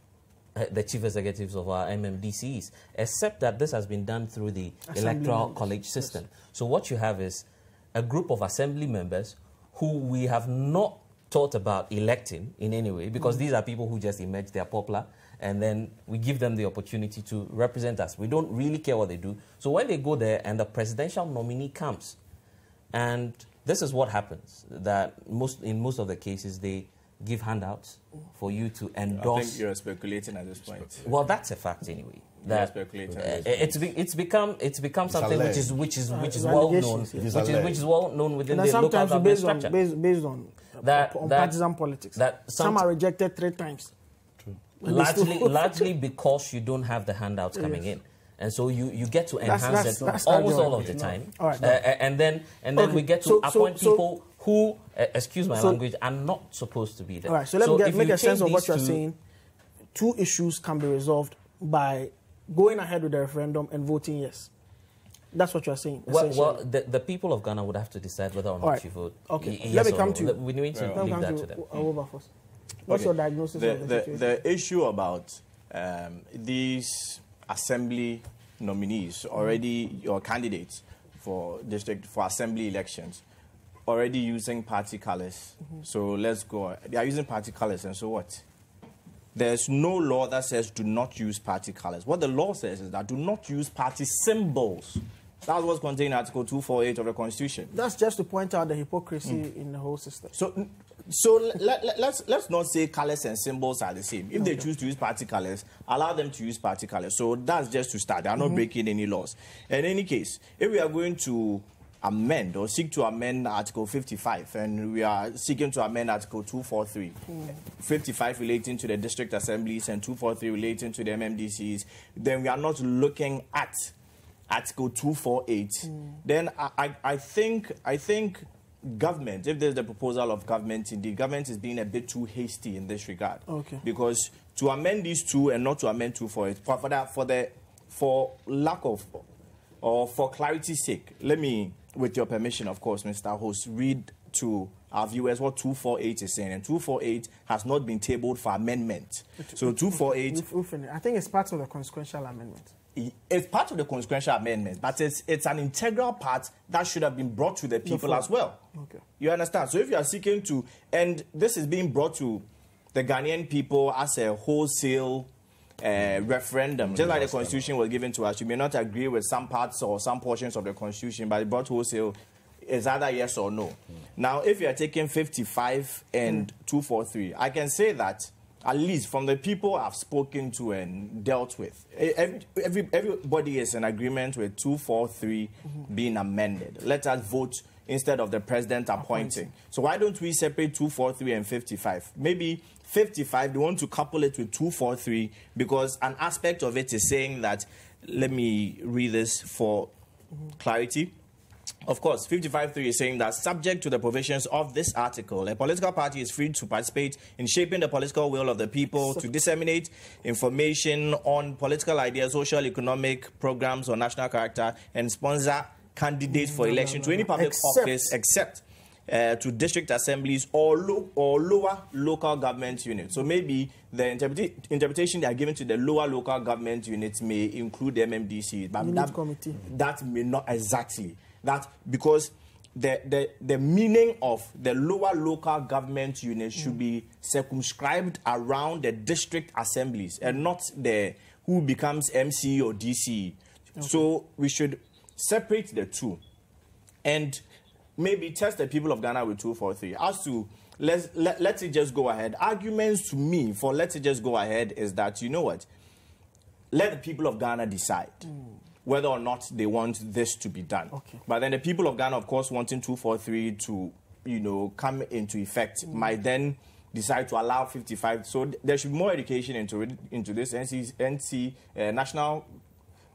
uh, the chief executives of our M M D Cs, except that this has been done through the assembly electoral members. college system. Yes. So what you have is a group of assembly members who we have not thought about electing in any way, because mm-hmm. these are people who just emerge, they are popular, and then we give them the opportunity to represent us. We don't really care what they do. So when they go there and the presidential nominee comes, and this is what happens, that most in most of the cases they give handouts for you to endorse. I think you're speculating at this point. Well, that's a fact anyway. That you're speculating. Uh, it's be, it's become it's become it's something alleged. which is which is which is uh, well known, is which alleged. is which is well known within and the local government structure. Based, based on that, on that, partisan politics. That some, some are rejected three times. Largely, largely because you don't have the handouts coming yes. in, and so you, you get to enhance that's, that's, it that's almost all of the time. No. All right, uh, and then and then okay. we get to so, appoint so, people so, who, uh, excuse my so, language, are not supposed to be there. All right, so let so me get, make a sense of what you're saying. Two issues can be resolved by going ahead with the referendum and voting yes. That's what you're saying. Well, well the, the people of Ghana would have to decide whether or not right. you vote. Okay, yes let me come no. to you. We need to yeah. leave come that to, to them. Over first. What's okay. your diagnosis the, of the, the, the issue about um, these assembly nominees, already your candidates for district for assembly elections, already using party colors. Mm-hmm. So let's go. They are using party colors, and so what? There's no law that says do not use party colors. What the law says is that do not use party symbols. That's what's contained in Article two forty-eight of the Constitution. That's just to point out the hypocrisy mm. in the whole system. So, so let, let, let's, let's not say colors and symbols are the same. If okay. they choose to use party colors, allow them to use party colors. So that's just to start. They are not mm-hmm. breaking any laws. In any case, if we are going to amend or seek to amend Article fifty-five, and we are seeking to amend Article two forty-three, mm. fifty-five relating to the district assemblies and two forty-three relating to the M M D Cs, then we are not looking at Article two forty-eight, mm. then I, I, I think I think government, if there's the proposal of government, indeed, government is being a bit too hasty in this regard. Okay. Because to amend these two and not to amend two forty-eight, for, for, that, for, the, for lack of, or for clarity's sake, let me, with your permission, of course, Mister Host, read to our viewers what two forty-eight is saying. And two forty-eight has not been tabled for amendment. So two forty-eight... I think it's part of the consequential amendment. it's part of the consequential amendment, but it's, it's an integral part that should have been brought to the people as well. Okay. You understand? So if you are seeking to, and this is being brought to the Ghanaian people as a wholesale Uh, referendum, just like the Constitution was given to us. You may not agree with some parts or some portions of the Constitution, but brought wholesale is either yes or no. Mm. Now, if you are taking fifty-five and mm. two forty-three, I can say that at least from the people I've spoken to and dealt with, every, every, everybody is in agreement with two forty-three mm-hmm. being amended. Let us vote instead of the president appointing. appointing. So why don't we separate two forty-three and fifty-five? Maybe fifty-five, they want to couple it with two forty-three because an aspect of it is saying that, let me read this for clarity. Of course, fifty-five three is saying that subject to the provisions of this article, a political party is free to participate in shaping the political will of the people, to disseminate information on political ideas, social, economic programs or national character, and sponsor candidates for election no, no, no, no. to any public except, office except uh, to district assemblies or, lo or lower local government units. So maybe the interpreta interpretation they are given to the lower local government units may include the M M D C. But that, committee. that may not exactly. That because the, the, the meaning of the lower local government unit should mm. be circumscribed around the district assemblies and not the who becomes M C or D C. Okay. So we should separate the two and maybe test the people of Ghana with two forty-three. As to let's, let, let it just go ahead, arguments to me for let it just go ahead is that, you know what, let the people of Ghana decide mm. whether or not they want this to be done. Okay. But then the people of Ghana, of course, wanting two forty-three to, you know, come into effect mm. might then decide to allow fifty-five. So th there should be more education into, into this N C, N C uh, National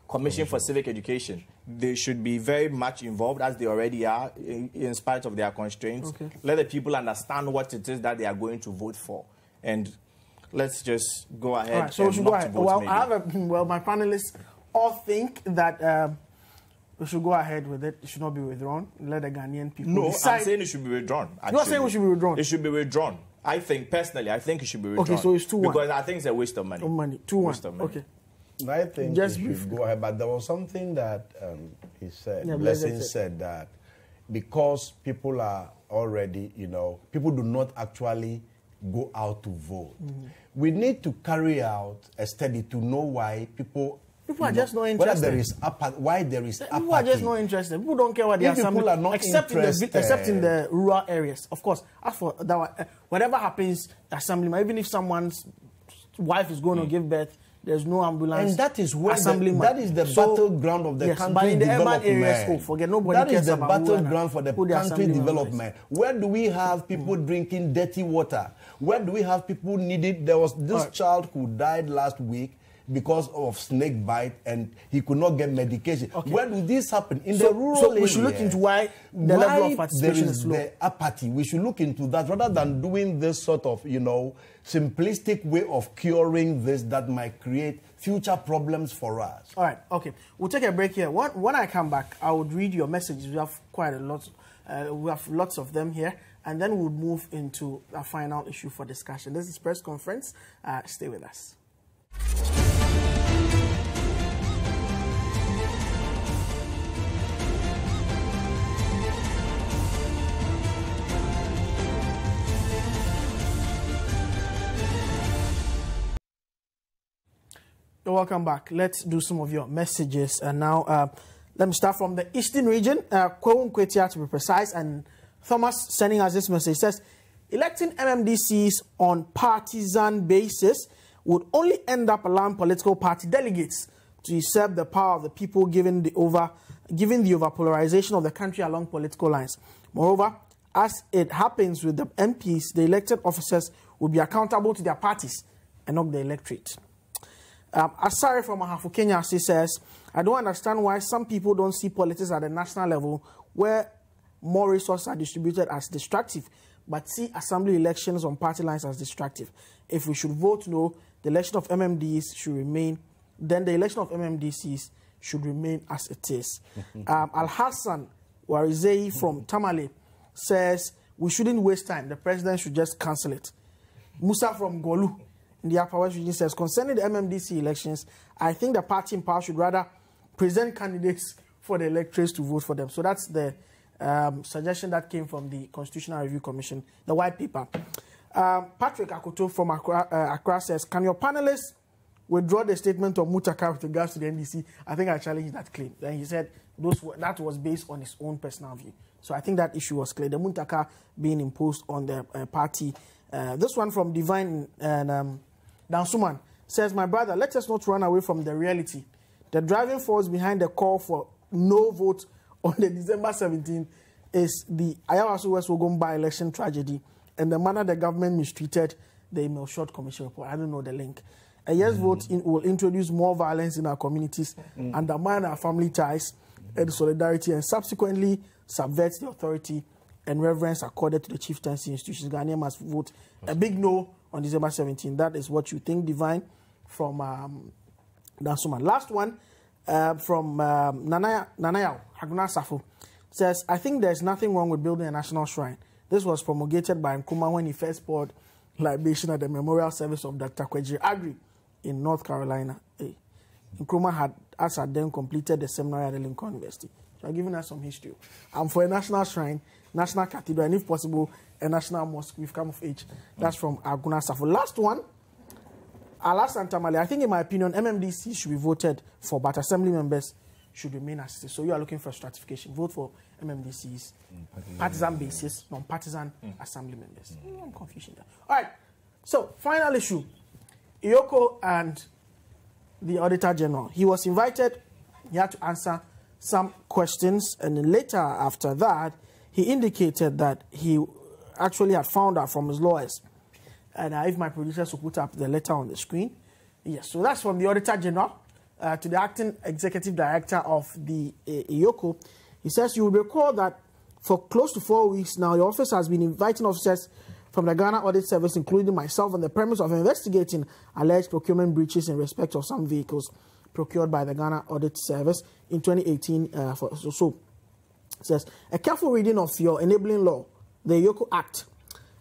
Commission for Civic Education. They should be very much involved as they already are, in, in spite of their constraints. Okay. Let the people understand what it is that they are going to vote for, and let's just go ahead. All right, so we should go ahead. Vote, well, maybe. I have a, well, my panelists all think that uh, we should go ahead with it. It should not be withdrawn. Let the Ghanaian people no, decide. No, I'm saying it should be withdrawn. Actually. You're not saying we should be withdrawn. It should be withdrawn. I think personally, I think it should be withdrawn. Okay, so it's two one because I think it's a waste of money. Two money, two one. Waste of money. Okay. I think yes, we should go ahead, but there was something that um, he said, yeah, Blessing said that because people are already, you know, people do not actually go out to vote. Mm. We need to carry out a study to know why people, people are know, just not interested. Whether there is apathy, why there is apathy. People are just not interested. People don't care what they are saying. People are not except interested. In the, except in the rural areas. Of course, as for that, uh, whatever happens, assemblyman, even if someone's wife is going mm. to give birth, there's no ambulance. And that is where the, that is the so, battleground of the yes, country but in the development. Areas, oh, forget, nobody that cares is the battleground for the country development. Where do we have people mm. drinking dirty water? Where do we have people needing? There was this right. child who died last week because of snake bite, and he could not get medication. Okay. Where did this happen? In so, the rural so we area, should look into why the why level of participation there is, is low. The apathy. We should look into that rather than doing this sort of, you know, simplistic way of curing this that might create future problems for us. All right. Okay. We'll take a break here. When, when I come back, I would read your messages. We have quite a lot. Uh, we have lots of them here. And then we'll move into a final issue for discussion. This is Press Conference. Uh, stay with us. Welcome back. Let's do some of your messages. And now, uh, let me start from the Eastern region, uh, Kwetia to be precise. And Thomas sending us this message says, electing M M D Cs on partisan basis would only end up allowing political party delegates to usurp the power of the people, given the over, given the overpolarization of the country along political lines. Moreover, as it happens with the M Ps, the elected officers will be accountable to their parties and not the electorate. Um, Asari from Ahafu Kenya says, I don't understand why some people don't see politics at the national level where more resources are distributed as destructive, but see assembly elections on party lines as destructive. If we should vote no, the election of M M Ds should remain, then the election of M M D Cs should remain as it is. um, Al-Hassan Warizei from Tamale says, we shouldn't waste time. The president should just cancel it. Musa from Golu in the Upper West region says, concerning the M M D C elections, I think the party in power should rather present candidates for the electors to vote for them. So that's the um, suggestion that came from the Constitutional Review Commission, the white paper. Um, Patrick Akoto from Accra, uh, Accra says, can your panelists withdraw the statement of Muntaka with regards to the N D C? I think I challenged that claim. Then he said those were, that was based on his own personal view. So I think that issue was clear. The Muntaka being imposed on the uh, party. Uh, this one from Divine and um, Dansuman says, my brother, let us not run away from the reality. The driving force behind the call for no vote on the December seventeenth is the Ayawaso West Ogun by-election tragedy and the manner the government mistreated the Email Short Commission report. I don't know the link. A yes mm. vote in, will introduce more violence in our communities, mm. undermine our family ties and solidarity, and subsequently subverts the authority and reverence accorded to the chieftaincy institutions. Ghanaians must vote a big no on December seventeenth. That is what you think, Divine, from um, Dansuman. Last one uh, from um, Nanaya, Nanayao Haguna Safo says, I think there's nothing wrong with building a national shrine. This was promulgated by Nkrumah when he first poured libation at the memorial service of Doctor Kwejiri Agri in North Carolina. Hey. Nkrumah had, as had then, completed the seminary at the Lincoln University. So I'm giving us some history. I'm for a national shrine, national cathedral, and if possible, a national mosque. We've come of age. That's from Aguna Safo. Last one, Alassane Tamale. I think, in my opinion, M M D C should be voted for, but assembly members should remain as it is. So you are looking for stratification. Vote for M M D Cs, mm, partisan basis, non-partisan mm. assembly members. Mm. Mm, I'm confusing that. All right. So final issue, Yoko and the Auditor General. He was invited. He had to answer some questions, and then later after that, he indicated that he actually had found out from his lawyers. And uh, if my producers will put up the letter on the screen, yes. So that's from the Auditor General. Uh, to the acting executive director of the uh, EOCO. He says, you will recall that for close to four weeks now, your office has been inviting officers from the Ghana Audit Service, including myself, on the premise of investigating alleged procurement breaches in respect of some vehicles procured by the Ghana Audit Service in twenty eighteen. Uh, for, so, so it says, a careful reading of your enabling law, the EOCO Act,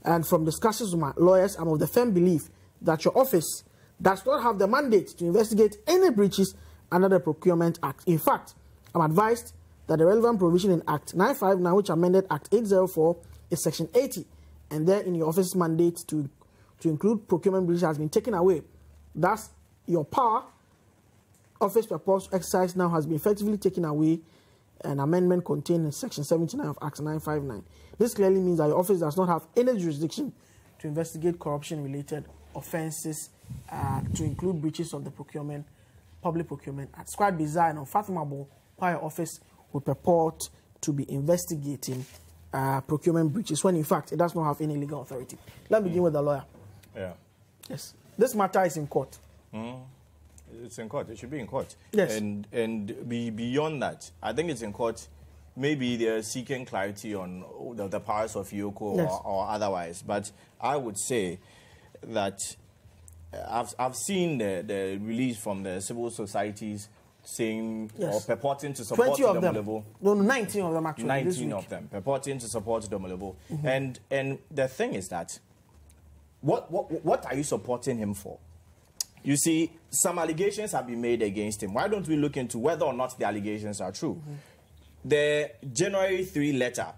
and from discussions with my lawyers, I'm of the firm belief that your office does not have the mandate to investigate any breaches under the Procurement Act. In fact, I'm advised that the relevant provision in Act nine five nine, which amended Act eight zero four, is Section eighty, and there in your office's mandate to, to include procurement breaches has been taken away. Thus, your power, office purpose exercise now has been effectively taken away, an amendment contained in Section seventy-nine of Act nine five nine. This clearly means that your office does not have any jurisdiction to investigate corruption-related offences, Uh, to include breaches of the procurement, public procurement. It's quite bizarre and unfathomable why your office would purport to be investigating uh, procurement breaches when, in fact, it does not have any legal authority. Let me begin mm. with the lawyer. Yeah. Yes. This matter is in court. Mm. It's in court. It should be in court. Yes. And, and be beyond that, I think it's in court. Maybe they're seeking clarity on the, the powers of Yoko, yes, or, or otherwise. But I would say that I've, I've seen the, the release from the civil societies saying, yes, or purporting to support Domelevo. No, nineteen of them actually. nineteen of them purporting to support Domelevo. Mm-hmm. And and the thing is that, what, what what are you supporting him for? You see, some allegations have been made against him. Why don't we look into whether or not the allegations are true? Mm-hmm. The January third letter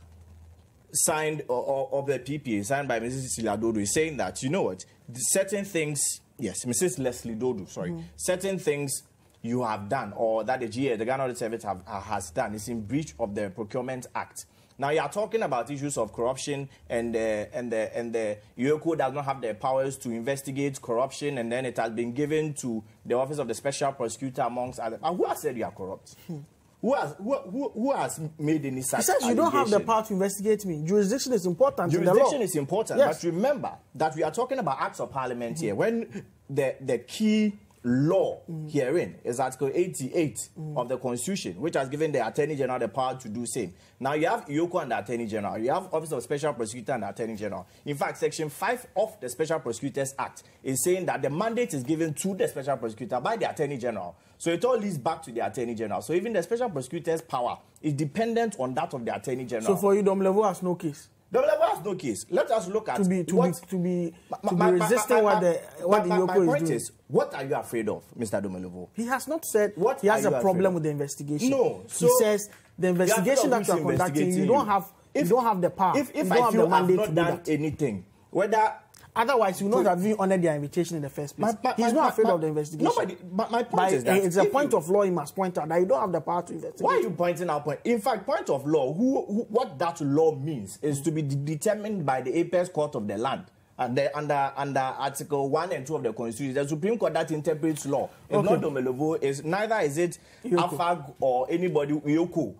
signed of the P P A, signed by Missus Dodu, is saying that, you know what, certain things. Yes, Missus Leslie Dodu, sorry. Mm. Certain things you have done, or that the G A, the Ghana Audit Service, have, uh, has done, is in breach of the Procurement Act. Now, you are talking about issues of corruption, and, uh, and the and the EOCO does not have the powers to investigate corruption, and then it has been given to the Office of the Special Prosecutor, amongst others. And who has said you are corrupt? Hmm. Who has, who, who, who has made any such allegation? He says you don't have the power to investigate me. Jurisdiction is important. Jurisdiction is important. Yes. But remember that we are talking about acts of parliament, mm-hmm, here. When the, the key law, mm-hmm, herein is Article eighty-eight, mm-hmm, of the Constitution, which has given the Attorney General the power to do same. Now, you have EOCO and the Attorney General. You have Office of Special Prosecutor and the Attorney General. In fact, Section five of the Special Prosecutors Act is saying that the mandate is given to the Special Prosecutor by the Attorney General. So it all leads back to the Attorney General. So even the Special Prosecutor's power is dependent on that of the Attorney General. So for you, Domelevo has no case? Domelevo has no case. Let us look at to be to what, be to be, to be my, resisting my, my, what the what my, the Yoko my point is doing. Is, what are you afraid of, Mister Domelevo? He has not said what he has a problem with the investigation. No, so he says the investigation that you are conducting, you don't have if, you don't have the power. If, if you don't I feel have the mandate to do that anything, whether otherwise you know that we honored their invitation in the first place. My, my, He's my, not afraid my, of the investigation. Nobody, but my point but is that it's a point you, of law. He must point out that you don't have the power to investigate. Why are you pointing out point? In fact, point of law, who, who what that law means is to be de determined by the apex court of the land. And the, under under Article One and Two of the Constitution, the Supreme Court that interprets law. It's okay. Not Domelevo. Is neither is it Yoko. Afag or anybody Yoko.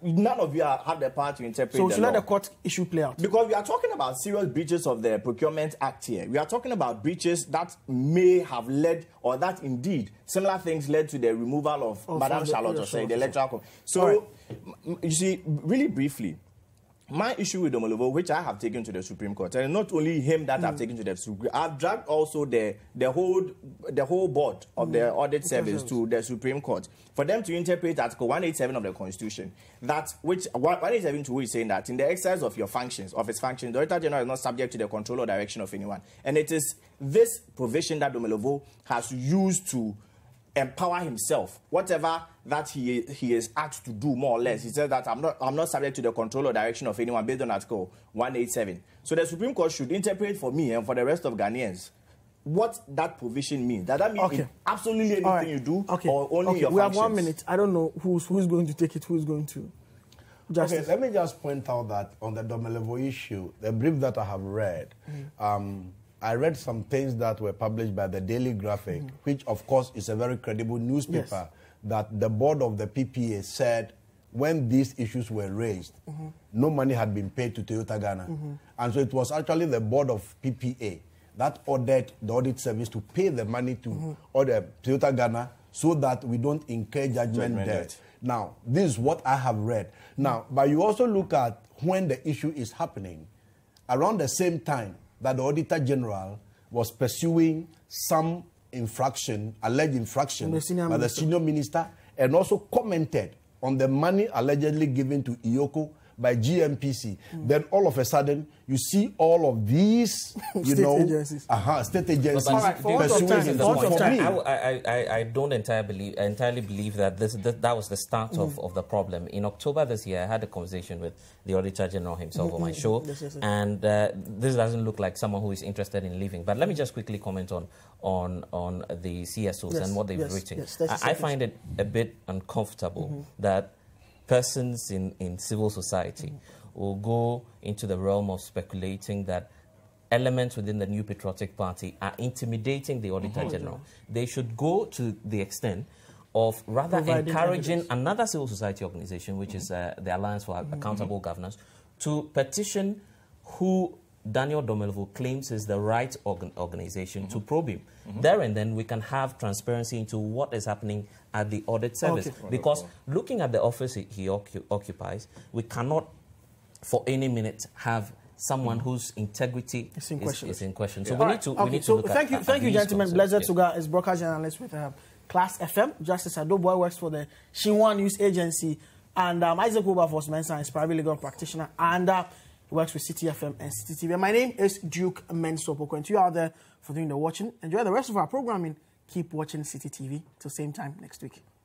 None of you are, have the power to interpret. So we should let the court issue play out. Because we are talking about serious breaches of the Procurement Act here. We are talking about breaches that may have led, or that indeed similar things led to the removal of oh, Madame Charlotte Osei, sure, the electoral. Sure. So right. You see, really briefly, my issue with Domelevo, which I have taken to the Supreme Court, and not only him that mm. I've taken to the Supreme Court, I've dragged also the the whole the whole board of mm. the audit service to the Supreme Court for them to interpret Article one eighty-seven of the Constitution, that which one eighty-seven two is saying that in the exercise of your functions, of its functions, the Auditor General is not subject to the control or direction of anyone, and it is this provision that Domelevo has used to empower himself, whatever that he he is asked to do, more or less. He says that I'm not I'm not subject to the control or direction of anyone based on Article one eighty-seven. So the Supreme Court should interpret for me and for the rest of Ghanaians what that provision means. That that means okay. absolutely anything right. you do okay. or only okay. your we functions. We have one minute. I don't know who's who's going to take it. Who's going to? Justice. Okay, let me just point out that on the Domelevo issue, the brief that I have read. Mm. Um, I read some things that were published by the Daily Graphic, mm. which, of course, is a very credible newspaper, yes. that the board of the P P A said when these issues were raised, mm-hmm. no money had been paid to Toyota Ghana. Mm-hmm. And so it was actually the board of P P A that ordered the audit service to pay the money to mm-hmm. order Toyota Ghana so that we don't incur judgment debt. Now, this is what I have read. Now, but you also look at when the issue is happening. Around the same time, that the Auditor General was pursuing some infraction, alleged infraction, by the minister. senior minister, and also commented on the money allegedly given to Yoko by G M P C. Mm. Then all of a sudden, you see all of these, you state know, agencies. Uh -huh, state agencies but, but right, pursuing infraction. I, I, I don't entirely believe, I entirely believe that this, that, that was the start mm. of, of the problem. In October this year, I had a conversation with the Auditor General himself mm -hmm. on my show, yes, yes, yes. and uh, this doesn't look like someone who is interested in leaving. But let me just quickly comment on on on the C S Os yes, and what they've yes, written. Yes, I, I find it a bit uncomfortable mm -hmm. that persons in, in civil society mm-hmm. will go into the realm of speculating that elements within the New Patriotic Party are intimidating the Auditor mm-hmm. General. They should go to the extent of rather Providing encouraging evidence. Another civil society organization, which mm-hmm. is uh, the Alliance for mm-hmm. Accountable Governance, to petition who Daniel Domelevo claims is the right organ organization mm-hmm. to probe him. Mm-hmm. There and then we can have transparency into what is happening at the audit service. Okay. Because looking at the office he, he occu occupies, we cannot for any minute have someone mm-hmm. whose integrity it's in is, is in question. So yeah. we, right. need to, okay. we need so to look so at thank you, at, Thank at you, gentlemen. Blessed Sogah is broadcast journalist with um, Class F M. Justice Adoboy works for the Xinhua News Agency. And um, Isaac Oberforsman is private legal practitioner. And... Uh, He works with Citi F M and Citi T V. My name is Duke Mensah Opoku, and to you out there for doing the watching. Enjoy the rest of our programming. Keep watching Citi T V till same time next week.